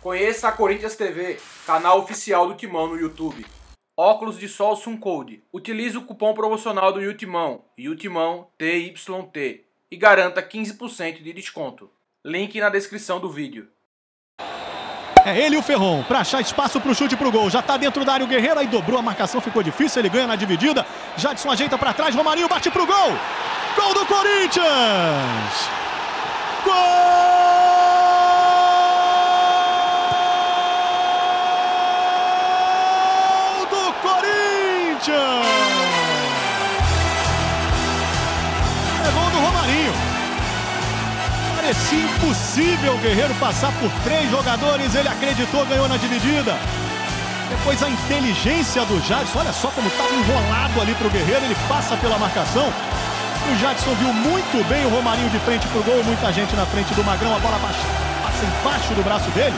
Conheça a Corinthians TV, canal oficial do Timão no YouTube. Óculos de sol Sun Code. Utilize o cupom promocional do Timão, TYT, e garanta 15% de desconto. Link na descrição do vídeo. É ele e o Ferrão, pra achar espaço pro chute pro gol. Já tá dentro da área o Guerreiro, aí dobrou a marcação, ficou difícil, ele ganha na dividida. Jadson ajeita pra trás, Romarinho bate pro gol. Gol do Corinthians! Gol! É gol do Romarinho. Parecia impossível o Guerreiro passar por três jogadores. Ele acreditou, ganhou na dividida. Depois a inteligência do Jadson. Olha só como estava enrolado ali para o Guerreiro. Ele passa pela marcação. O Jadson viu muito bem o Romarinho de frente para o gol. Muita gente na frente do Magrão. A bola passa embaixo do braço dele.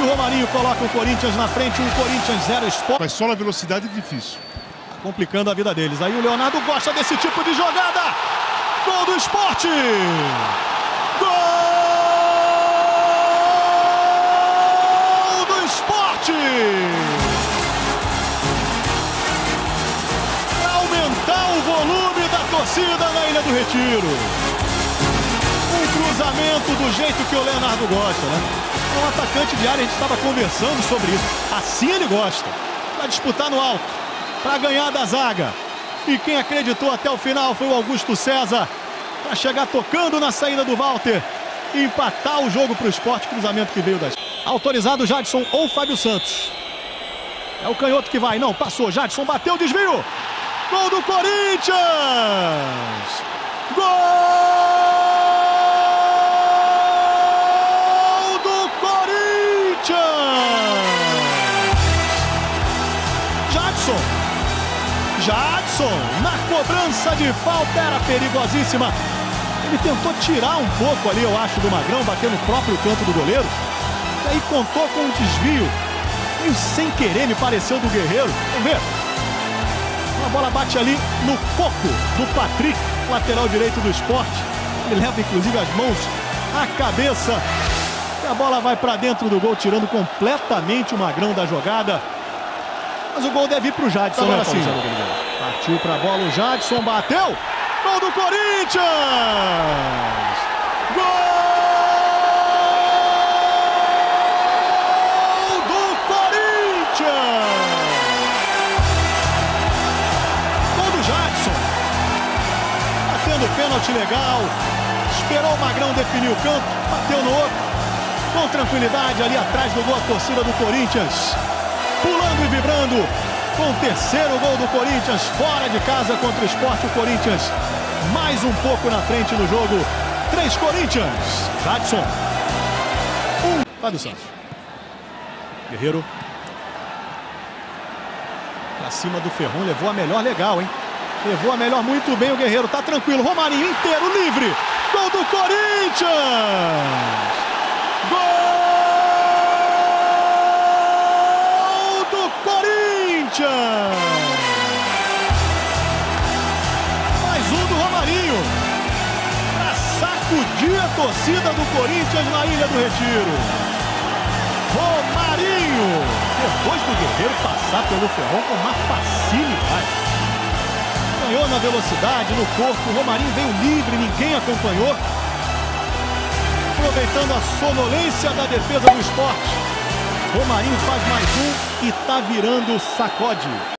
O Romarinho coloca o Corinthians na frente, o Corinthians 0, Sport. Mas só na velocidade é difícil. Tá complicando a vida deles. Aí o Leonardo gosta desse tipo de jogada. Gol do Sport! Gol do Sport! Pra aumentar o volume da torcida na Ilha do Retiro. Cruzamento do jeito que o Leonardo gosta, né? É um atacante de área, a gente estava conversando sobre isso. Assim ele gosta, para disputar no alto, para ganhar da zaga. E quem acreditou até o final foi o Augusto César, para chegar tocando na saída do Walter e empatar o jogo para o Sport. Cruzamento que veio das... Autorizado Jadson ou Fábio Santos. É o Canhoto que vai, não, passou, Jadson bateu, desvio. Gol do Corinthians! Gol! Jadson, na cobrança de falta, era perigosíssima. Ele tentou tirar um pouco ali, eu acho, do Magrão, bateu no próprio canto do goleiro. E aí contou com um desvio, meio sem querer, me pareceu, do Guerreiro. Vamos ver. A bola bate ali no coco do Patrick, lateral direito do Sport. Ele leva, inclusive, as mãos à cabeça. E a bola vai para dentro do gol, tirando completamente o Magrão da jogada. Mas o gol deve ir pro Jadson, agora sim. Partiu pra bola o Jadson, bateu. Gol do Corinthians! Gol do Corinthians! Gol do Jadson. Batendo pênalti legal. Esperou o Magrão definir o canto, bateu no outro. Com tranquilidade ali atrás do gol, a torcida do Corinthians pulando e vibrando, com o terceiro gol do Corinthians, fora de casa contra o Sport. O Corinthians mais um pouco na frente no jogo. 3 Corinthians, Jadson. 1, Fábio Santos. Guerreiro. Pra cima do Ferrão, levou a melhor, legal, hein? Levou a melhor muito bem o Guerreiro, tá tranquilo. Romarinho inteiro, livre. Gol do Corinthians! Mais um do Romarinho para sacudir a torcida do Corinthians na Ilha do Retiro. Romarinho, depois do Guerreiro passar pelo Ferrão com uma facilidade, ganhou na velocidade, no corpo. O Romarinho veio livre, ninguém acompanhou, aproveitando a sonolência da defesa do Sport. Romarinho faz mais um e tá virando sacode.